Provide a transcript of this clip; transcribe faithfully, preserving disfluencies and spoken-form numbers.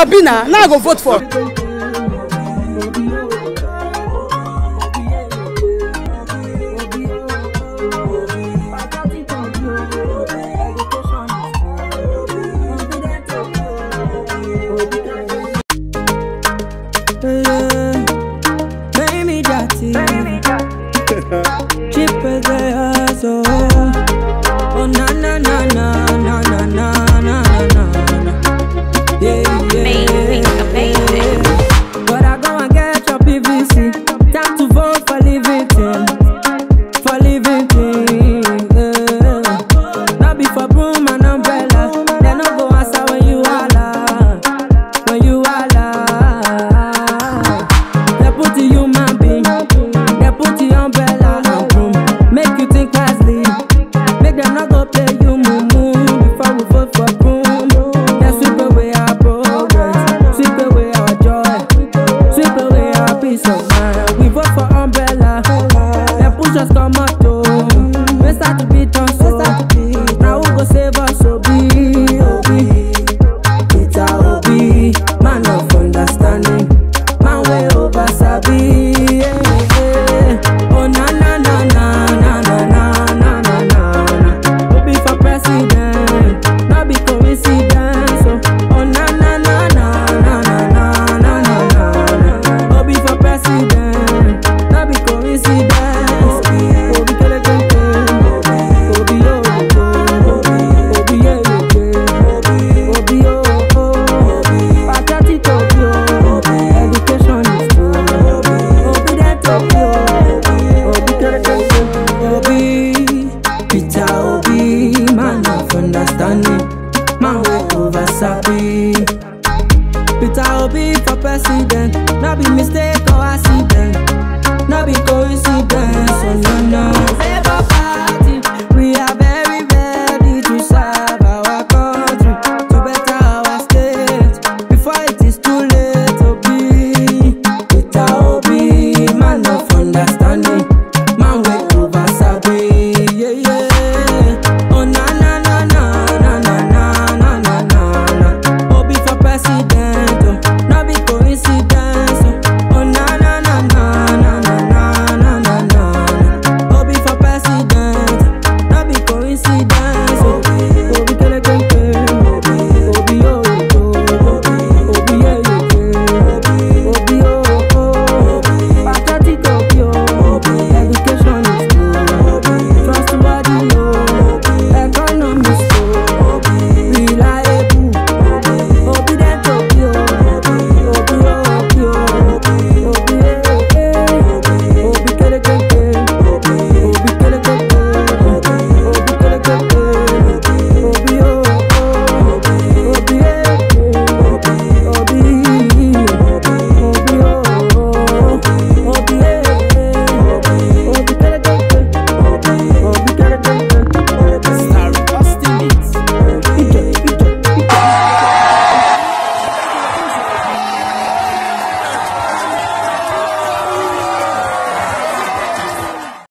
Obi now. Now I go vote for. President, not be mistake or accident, not be coincidence. Oh, no, no.